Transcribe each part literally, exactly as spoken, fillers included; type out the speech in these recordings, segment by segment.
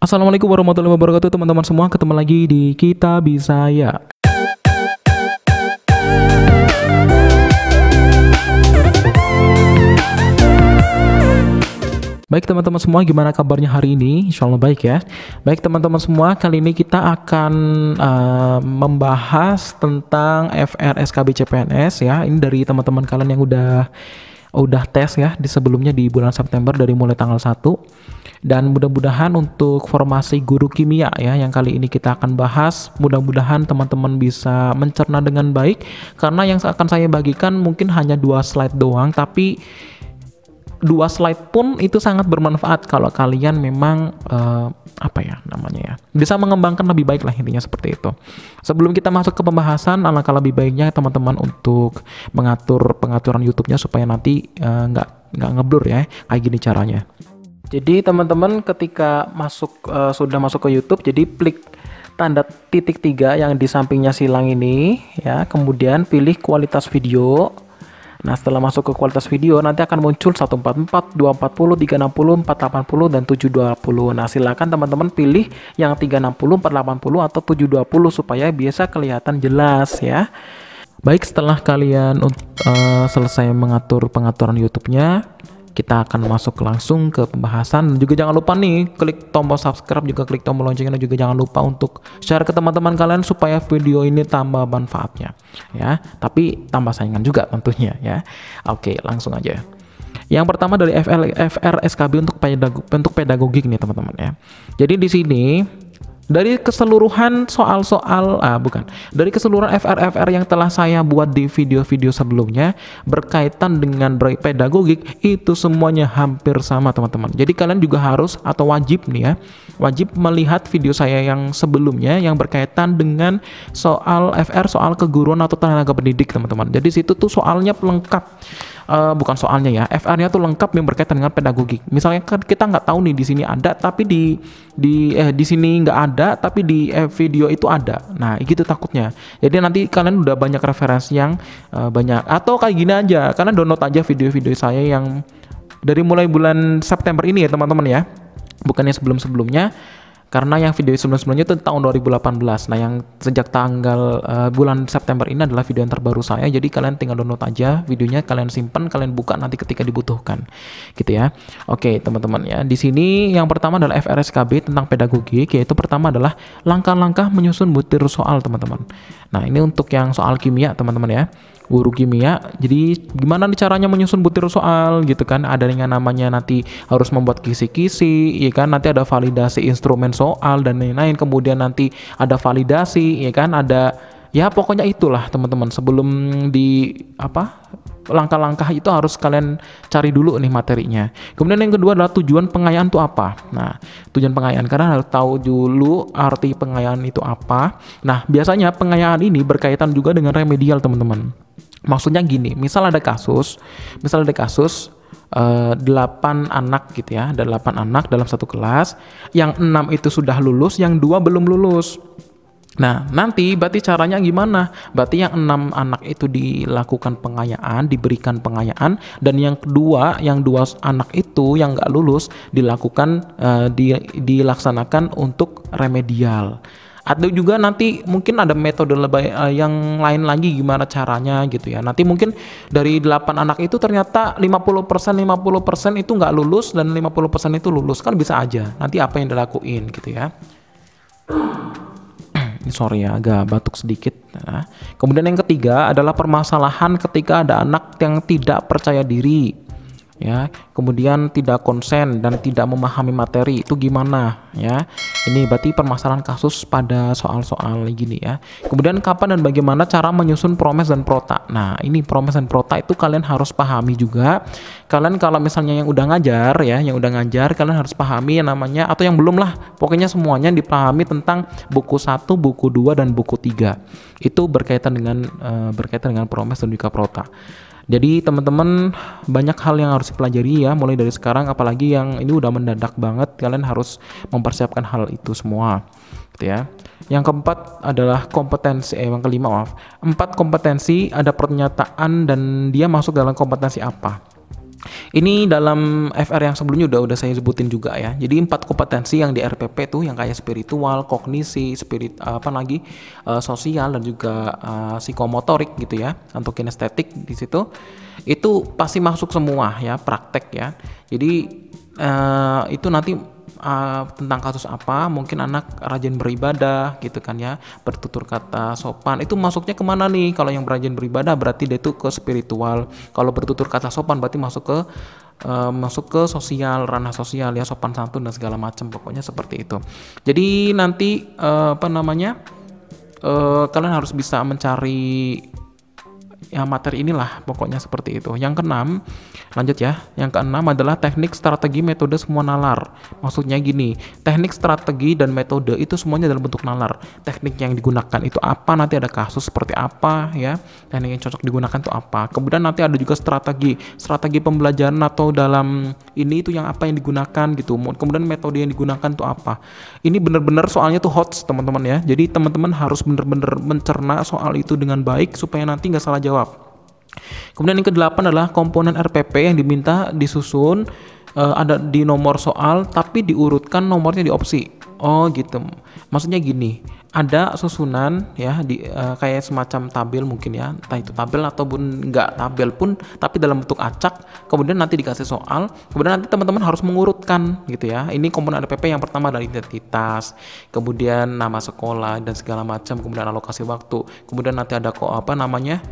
Assalamualaikum warahmatullahi wabarakatuh teman-teman semua, ketemu lagi di Kita Bisa ya. Baik teman-teman semua, gimana kabarnya hari ini? Insya Allah baik ya. Baik teman-teman semua, kali ini kita akan uh, membahas tentang F R S K B C P N S ya. Ini dari teman-teman kalian yang udah udah tes ya di sebelumnya di bulan September dari mulai tanggal satu. Dan mudah-mudahan untuk formasi guru kimia ya yang kali ini kita akan bahas, mudah-mudahan teman-teman bisa mencerna dengan baik karena yang akan saya bagikan mungkin hanya dua slide doang, tapi dua slide pun itu sangat bermanfaat kalau kalian memang uh, apa ya namanya ya bisa mengembangkan lebih baik lah, intinya seperti itu. Sebelum kita masuk ke pembahasan, alangkah lebih baiknya teman-teman untuk mengatur pengaturan YouTube-nya supaya nanti uh, nggak nggak ngeblur ya, kayak gini caranya. Jadi teman-teman ketika masuk uh, sudah masuk ke YouTube, jadi klik tanda titik tiga yang di sampingnya silang ini ya, kemudian pilih kualitas video. Nah setelah masuk ke kualitas video nanti akan muncul seratus empat puluh empat, dua ratus empat puluh, tiga ratus enam puluh, empat ratus delapan puluh, dan tujuh ratus dua puluh. Nah silakan teman-teman pilih yang tiga ratus enam puluh, empat ratus delapan puluh, atau tujuh ratus dua puluh supaya bisa kelihatan jelas ya. Baik, setelah kalian uh, selesai mengatur pengaturan YouTube-nya, kita akan masuk langsung ke pembahasan. Dan juga jangan lupa nih klik tombol subscribe, juga klik tombol loncengnya, dan juga jangan lupa untuk share ke teman-teman kalian supaya video ini tambah manfaatnya ya, tapi tambah saingan juga tentunya ya. Oke, langsung aja. Yang pertama dari F R S K B untuk pedago untuk pedagogik nih teman-teman ya. Jadi di sini dari keseluruhan soal-soal, ah bukan, dari keseluruhan F R F R yang telah saya buat di video-video sebelumnya berkaitan dengan pedagogik, itu semuanya hampir sama teman-teman. Jadi kalian juga harus atau wajib nih ya, wajib melihat video saya yang sebelumnya yang berkaitan dengan soal F R, soal keguruan atau tenaga pendidik teman-teman. Jadi situ tuh soalnya lengkap. Uh, bukan soalnya ya, F R-nya tuh lengkap yang berkaitan dengan pedagogik. Misalnya kita nggak tahu nih di sini ada, tapi di di eh, di sini nggak ada, tapi di eh, video itu ada. Nah, gitu takutnya. Jadi nanti kalian udah banyak referensi yang uh, banyak. Atau kayak gini aja, kalian download aja video-video saya yang dari mulai bulan September ini ya teman-teman ya, bukannya sebelum-sebelumnya. Karena yang video sebelum-sebelumnya itu tahun dua ribu delapan belas. Nah yang sejak tanggal uh, bulan September ini adalah video yang terbaru saya. Jadi kalian tinggal download aja videonya, kalian simpan, kalian buka nanti ketika dibutuhkan, gitu ya. Oke teman-teman ya. Di sini yang pertama adalah F R S K B tentang pedagogik. Yaitu pertama adalah langkah-langkah menyusun butir soal teman-teman. Nah ini untuk yang soal kimia teman-teman ya, guru kimia. Jadi gimana nih caranya menyusun butir soal gitu kan? Ada yang namanya nanti harus membuat kisi-kisi, ya kan? Nanti ada validasi instrumen soal dan lain-lain. Kemudian nanti ada validasi, ya kan? Ada ya pokoknya itulah teman-teman. Sebelum di apa langkah-langkah itu harus kalian cari dulu nih materinya. Kemudian yang kedua adalah tujuan pengayaan itu apa. Nah tujuan pengayaan, karena harus tahu dulu arti pengayaan itu apa. Nah biasanya pengayaan ini berkaitan juga dengan remedial teman-teman. Maksudnya gini, misal ada kasus, misal ada kasus delapan uh, anak gitu ya, ada delapan anak dalam satu kelas, yang enam itu sudah lulus, yang dua belum lulus. Nah nanti berarti caranya gimana? Berarti yang enam anak itu dilakukan pengayaan, diberikan pengayaan, dan yang kedua, yang dua anak itu yang nggak lulus dilakukan uh, di, dilaksanakan untuk remedial. Atau juga nanti mungkin ada metode lebih uh, yang lain lagi gimana caranya gitu ya. Nanti mungkin dari delapan anak itu ternyata lima puluh persen itu nggak lulus dan lima puluh persen itu lulus, kan bisa aja nanti apa yang dilakuin gitu ya. Sorry ya, agak batuk sedikit. Nah, kemudian yang ketiga adalah permasalahan ketika ada anak yang tidak percaya diri ya, kemudian tidak konsen dan tidak memahami materi, itu gimana ya. Ini berarti permasalahan kasus pada soal-soal gini ya. Kemudian kapan dan bagaimana cara menyusun promes dan prota. Nah ini promes dan prota itu kalian harus pahami juga. Kalian kalau misalnya yang udah ngajar ya, yang udah ngajar kalian harus pahami yang namanya, atau yang belum lah pokoknya semuanya dipahami tentang buku satu, buku dua, dan buku tiga. Itu berkaitan dengan uh, berkaitan dengan promes dan juga prota. Jadi teman-teman banyak hal yang harus dipelajari ya mulai dari sekarang, apalagi yang ini udah mendadak banget, kalian harus mempersiapkan hal itu semua gitu ya. Yang keempat adalah kompetensi, eh, yang kelima maaf, empat kompetensi, ada pernyataan dan dia masuk dalam kompetensi apa. Ini dalam F R yang sebelumnya udah udah saya sebutin juga ya. Jadi empat kompetensi yang di R P P tuh yang kayak spiritual, kognisi, spirit apa lagi uh, sosial dan juga uh, psikomotorik gitu ya, untuk kinestetik di situ itu pasti masuk semua ya, praktek ya. Jadi uh, itu nanti Uh, tentang kasus apa, mungkin anak rajin beribadah gitu kan ya, bertutur kata sopan, itu masuknya kemana nih? Kalau yang rajin beribadah berarti dia itu ke spiritual, kalau bertutur kata sopan berarti masuk ke uh, masuk ke sosial, ranah sosial ya, sopan santun dan segala macam, pokoknya seperti itu. Jadi nanti uh, apa namanya uh, kalian harus bisa mencari ya materi inilah, pokoknya seperti itu. Yang keenam, lanjut ya. Yang keenam adalah teknik, strategi, metode, semua nalar. Maksudnya gini, teknik, strategi, dan metode itu semuanya dalam bentuk nalar. Teknik yang digunakan itu apa, nanti ada kasus seperti apa ya. Teknik yang cocok digunakan itu apa. Kemudian nanti ada juga strategi. Strategi pembelajaran atau dalam ini itu yang apa yang digunakan gitu. Kemudian metode yang digunakan itu apa. Ini benar-benar soalnya tuh hots teman-teman ya. Jadi teman-teman harus benar-benar mencerna soal itu dengan baik supaya nanti nggak salah jawab. Kemudian yang kedelapan adalah komponen R P P yang diminta disusun uh, ada di nomor soal tapi diurutkan nomornya di opsi. Oh gitu. Maksudnya gini, ada susunan ya di uh, kayak semacam tabel mungkin ya, entah itu tabel ataupun enggak tabel pun tapi dalam bentuk acak, kemudian nanti dikasih soal, kemudian nanti teman-teman harus mengurutkan gitu ya. Ini komponen R P P yang pertama dari identitas, kemudian nama sekolah dan segala macam, kemudian alokasi waktu, kemudian nanti ada kok apa namanya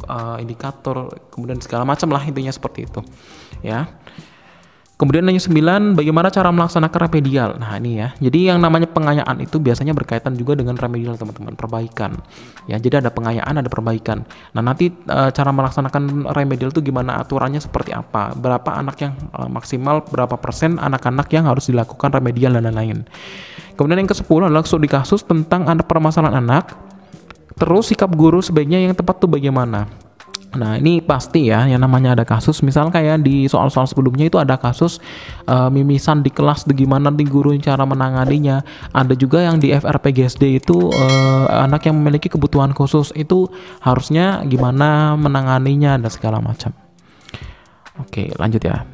Uh, indikator, kemudian segala macam lah, intinya seperti itu ya. Kemudian yang sembilan, bagaimana cara melaksanakan remedial. Nah ini ya, jadi yang namanya pengayaan itu biasanya berkaitan juga dengan remedial teman-teman, perbaikan ya. Jadi ada pengayaan, ada perbaikan. Nah nanti e, cara melaksanakan remedial itu gimana, aturannya seperti apa, berapa anak yang e, maksimal, berapa persen anak-anak yang harus dilakukan remedial dan lain-lain. Kemudian yang kesepuluh adalah studi kasus tentang anak permasalahan anak. Terus sikap guru sebaiknya yang tepat tuh bagaimana? Nah ini pasti ya, yang namanya ada kasus, misal kayak di soal-soal sebelumnya itu ada kasus uh, mimisan di kelas, gimana nanti guru cara menanganinya. Ada juga yang di F R P G S D itu uh, anak yang memiliki kebutuhan khusus itu harusnya gimana menanganinya dan segala macam. Oke lanjut ya.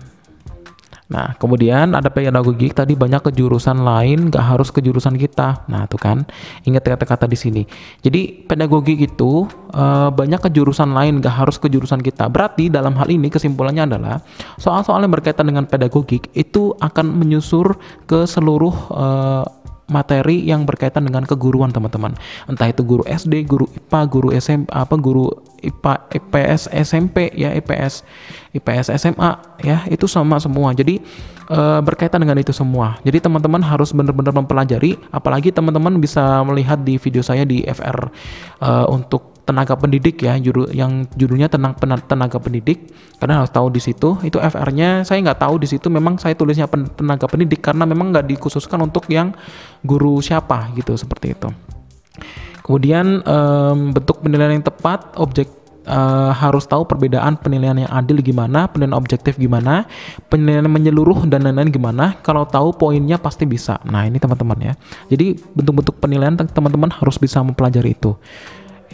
Nah kemudian ada pedagogik, tadi banyak kejurusan lain, nggak harus kejurusan kita. Nah tuh kan, ingat kata-kata di sini. Jadi pedagogik itu e, banyak kejurusan lain, nggak harus kejurusan kita. Berarti dalam hal ini kesimpulannya adalah soal-soal yang berkaitan dengan pedagogik itu akan menyusur ke seluruh e, materi yang berkaitan dengan keguruan teman-teman. Entah itu guru S D, guru I P A, guru S M P, apa guru I P A, I P S S M P ya, I P S I P S S M A ya, itu sama semua. Jadi e, berkaitan dengan itu semua. Jadi teman-teman harus benar-benar mempelajari, apalagi teman-teman bisa melihat di video saya di F R e, untuk tenaga pendidik ya, judul yang judulnya tentang tenaga pendidik, karena harus tahu di situ. Itu F R-nya saya nggak tahu di situ, memang saya tulisnya pen, tenaga pendidik karena memang nggak dikhususkan untuk yang guru siapa gitu, seperti itu. Kemudian um, bentuk penilaian yang tepat, objek Uh, harus tahu perbedaan penilaian yang adil gimana, penilaian objektif gimana, penilaian menyeluruh dan lain-lain gimana. Kalau tahu poinnya pasti bisa. Nah ini teman-teman ya, jadi bentuk-bentuk penilaian teman-teman harus bisa mempelajari itu.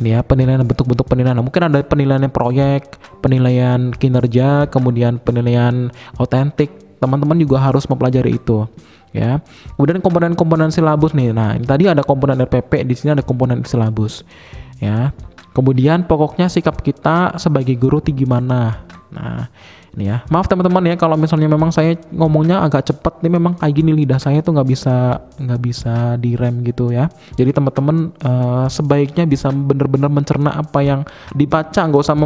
Ini ya penilaian, bentuk-bentuk penilaian. Mungkin ada penilaian proyek, penilaian kinerja, kemudian penilaian otentik. Teman-teman juga harus mempelajari itu ya. Kemudian komponen-komponen silabus nih. Nah ini tadi ada komponen R P P, di sini ada komponen silabus ya. Kemudian pokoknya sikap kita sebagai guru itu gimana. Nah ini ya, maaf teman-teman ya kalau misalnya memang saya ngomongnya agak cepat nih, memang kayak gini lidah saya tuh nggak bisa nggak bisa direm gitu ya. Jadi teman-teman uh, sebaiknya bisa benar-benar mencerna apa yang dibaca, nggak usah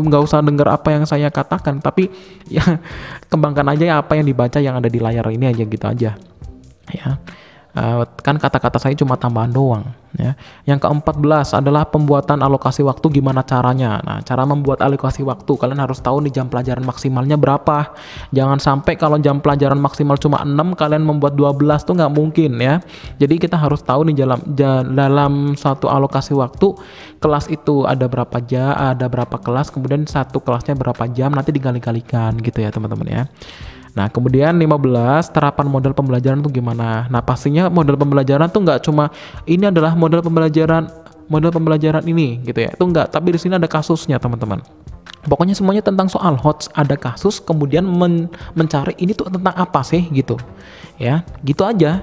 nggak usah dengar apa yang saya katakan, tapi ya kembangkan aja ya apa yang dibaca yang ada di layar ini aja, gitu aja ya. Uh, kan kata-kata saya cuma tambahan doang ya. Yang keempat belas adalah pembuatan alokasi waktu, gimana caranya. Nah cara membuat alokasi waktu, kalian harus tahu nih jam pelajaran maksimalnya berapa. Jangan sampai kalau jam pelajaran maksimal cuma enam kalian membuat dua belas, tuh nggak mungkin ya. Jadi kita harus tahu nih dalam, dalam satu alokasi waktu kelas itu ada berapa jam, ada berapa kelas, kemudian satu kelasnya berapa jam, nanti dikali-kalikan gitu ya teman-teman ya. Nah kemudian lima belas, terapan model pembelajaran tuh gimana. Nah pastinya model pembelajaran tuh nggak cuma ini adalah model pembelajaran model pembelajaran ini gitu ya, itu nggak, tapi di sini ada kasusnya teman-teman. Pokoknya semuanya tentang soal hoax, ada kasus kemudian men mencari ini tuh tentang apa sih gitu. Ya, gitu aja.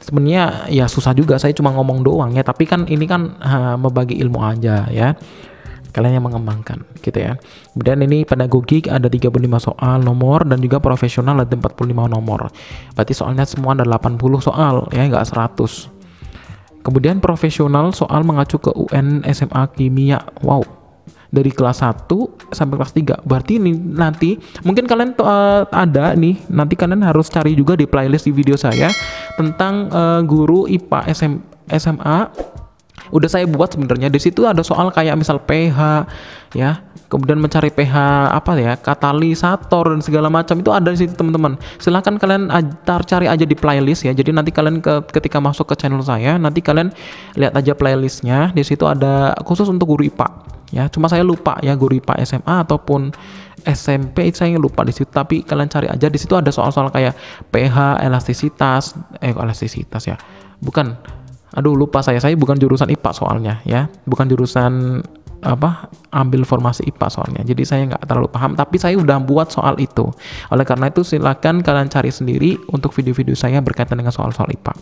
Sebenarnya ya susah juga, saya cuma ngomong doang ya, tapi kan ini kan ha, membagi ilmu aja ya. Kalian yang mengembangkan gitu ya. Kemudian ini pedagogik ada tiga puluh lima soal nomor dan juga profesional ada empat puluh lima nomor. Berarti soalnya semua ada delapan puluh soal ya, enggak seratus. Kemudian profesional soal mengacu ke U N S M A Kimia. Wow. Dari kelas satu sampai kelas tiga. Berarti ini nanti mungkin kalian uh, ada nih, nanti kalian harus cari juga di playlist di video saya tentang uh, guru I P A S M A. Udah saya buat sebenarnya. Di situ ada soal kayak misal pH ya, kemudian mencari pH apa ya, katalisator dan segala macam itu ada di situ teman-teman. Silahkan kalian cari aja di playlist ya. Jadi nanti kalian ke, ketika masuk ke channel saya, nanti kalian lihat aja playlistnya. Di situ ada khusus untuk guru I P A. Ya, cuma saya lupa ya guru I P A S M A ataupun S M P saya lupa di situ, tapi kalian cari aja di situ ada soal-soal kayak pH, elastisitas, eh elastisitas ya. Bukan. Aduh, lupa saya. Saya bukan jurusan I P A soalnya ya. Bukan jurusan apa ambil formasi I P A soalnya. Jadi saya nggak terlalu paham, tapi saya udah buat soal itu. Oleh karena itu silahkan kalian cari sendiri untuk video-video saya berkaitan dengan soal-soal I P A.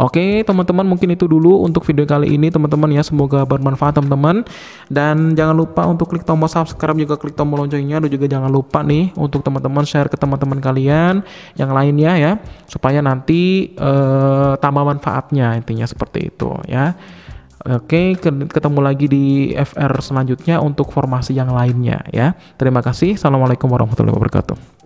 Oke teman-teman, mungkin itu dulu untuk video kali ini teman-teman ya, semoga bermanfaat teman-teman. Dan jangan lupa untuk klik tombol subscribe, juga klik tombol loncengnya, dan juga jangan lupa nih untuk teman-teman share ke teman-teman kalian yang lainnya ya, supaya nanti eh, tambah manfaatnya, intinya seperti itu ya. Oke, ketemu lagi di F R selanjutnya untuk formasi yang lainnya ya. Terima kasih, assalamualaikum warahmatullahi wabarakatuh.